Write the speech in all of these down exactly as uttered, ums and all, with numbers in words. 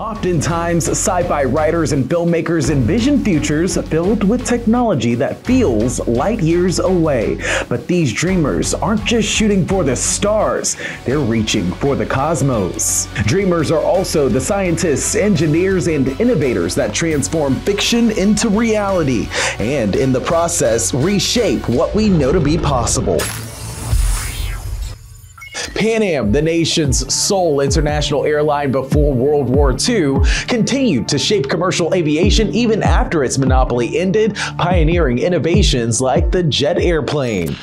Oftentimes, sci-fi writers and filmmakers envision futures filled with technology that feels light years away. But these dreamers aren't just shooting for the stars, they're reaching for the cosmos. Dreamers are also the scientists, engineers, and innovators that transform fiction into reality, and in the process, reshape what we know to be possible. Pan Am, the nation's sole international airline before World War Two, continued to shape commercial aviation even after its monopoly ended, pioneering innovations like the jet airplane.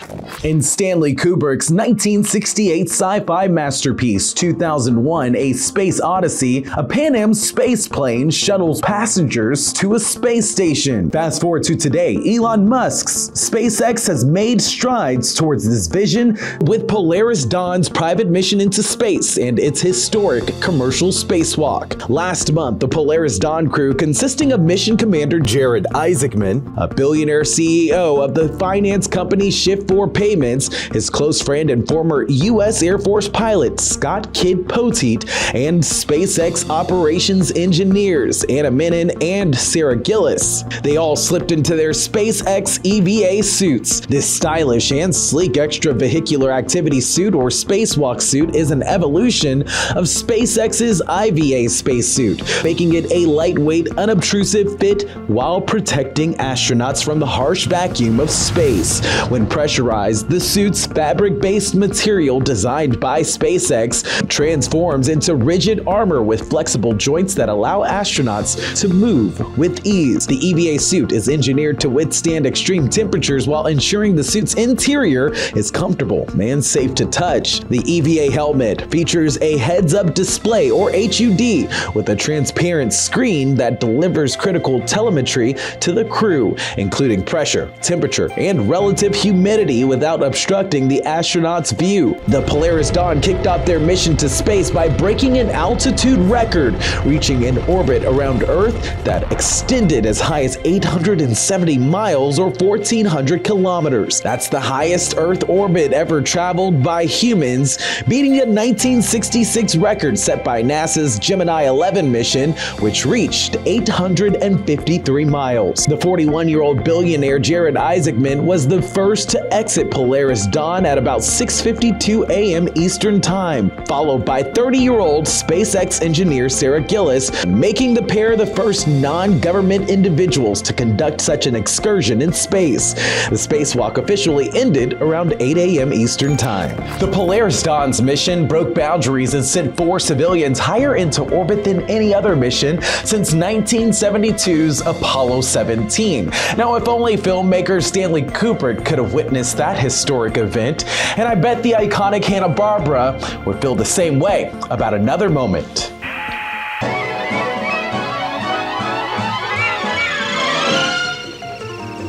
In Stanley Kubrick's nineteen sixty-eight sci-fi masterpiece, two thousand one: A Space Odyssey, a Pan Am space plane shuttles passengers to a space station. Fast forward to today, Elon Musk's SpaceX has made strides towards this vision with Polaris Dawn's private mission into space and its historic commercial spacewalk. Last month, the Polaris Dawn crew, consisting of mission commander Jared Isaacman, a billionaire C E O of the finance company Shift four Payments, his close friend and former U S Air Force pilot Scott Kidd Poteet, and SpaceX operations engineers Anna Menon and Sarah Gillis. They all slipped into their SpaceX E V A suits. This stylish and sleek extravehicular activity suit, or space Spacewalk suit, is an evolution of SpaceX's I V A spacesuit, making it a lightweight, unobtrusive fit while protecting astronauts from the harsh vacuum of space. When pressurized, the suit's fabric-based material, designed by SpaceX, transforms into rigid armor with flexible joints that allow astronauts to move with ease. The E V A suit is engineered to withstand extreme temperatures while ensuring the suit's interior is comfortable and safe to touch. The E V A helmet features a heads-up display, or H U D, with a transparent screen that delivers critical telemetry to the crew, including pressure, temperature, and relative humidity without obstructing the astronaut's view. The Polaris Dawn kicked off their mission to space by breaking an altitude record, reaching an orbit around Earth that extended as high as eight hundred seventy miles or fourteen hundred kilometers. That's the highest Earth orbit ever traveled by humans, beating a nineteen sixty-six record set by NASA's Gemini eleven mission, which reached eight hundred fifty-three miles. The forty-one-year-old billionaire Jared Isaacman was the first to exit Polaris Dawn at about six fifty-two a m Eastern Time, followed by thirty-year-old SpaceX engineer Sarah Gillis, making the pair the first non-government individuals to conduct such an excursion in space. The spacewalk officially ended around eight a m Eastern Time. The Polaris Polaris Dawn's mission broke boundaries and sent four civilians higher into orbit than any other mission since nineteen seventy-two's Apollo seventeen. Now, if only filmmaker Stanley Kubrick could have witnessed that historic event, and I bet the iconic Hanna-Barbera would feel the same way about another moment.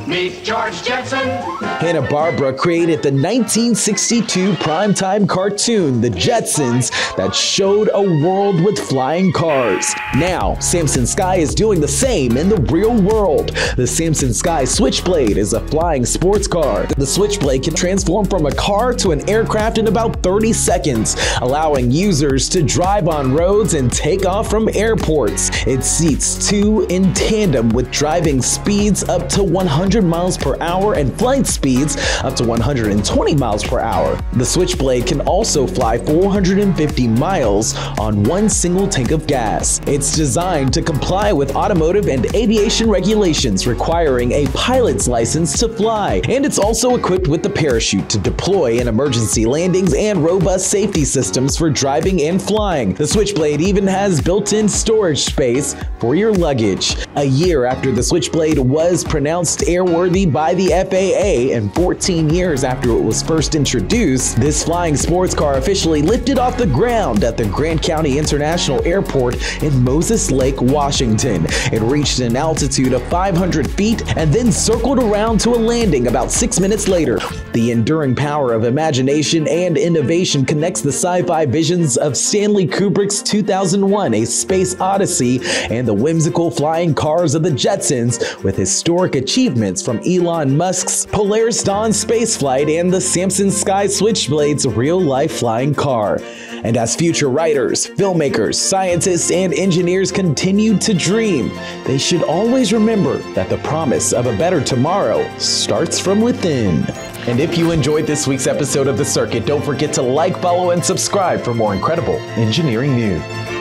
Meet George Jetson. Hanna-Barbera created the nineteen sixty-two primetime cartoon, The Jetsons, that showed a world with flying cars. Now, Samson Sky is doing the same in the real world. The Samson Sky Switchblade is a flying sports car. The Switchblade can transform from a car to an aircraft in about thirty seconds, allowing users to drive on roads and take off from airports. It seats two in tandem, with driving speeds up to one hundred miles per hour and flight speeds up to one hundred twenty miles per hour. The Switchblade can also fly four hundred fifty miles on one single tank of gas. It's designed to comply with automotive and aviation regulations requiring a pilot's license to fly, and it's also equipped with the parachute to deploy in emergency landings and robust safety systems for driving and flying. The Switchblade even has built-in storage space for your luggage. A year after the Switchblade was pronounced airworthy by the F A A, and fourteen years after it was first introduced, this flying sports car officially lifted off the ground at the Grant County International Airport in Moses Lake, Washington. It reached an altitude of five hundred feet and then circled around to a landing about six minutes later. The enduring power of imagination and innovation connects the sci-fi visions of Stanley Kubrick's two thousand one: A Space Odyssey and the whimsical flying cars of the Jetsons with historic achievements from Elon Musk's Polaris Dawn spaceflight and the Samson Sky Switchblade's real-life flying car. And as future writers, filmmakers, scientists, and engineers continue to dream, they should always remember that the promise of a better tomorrow starts from within. And if you enjoyed this week's episode of The Circuit, don't forget to like, follow, and subscribe for more incredible engineering news.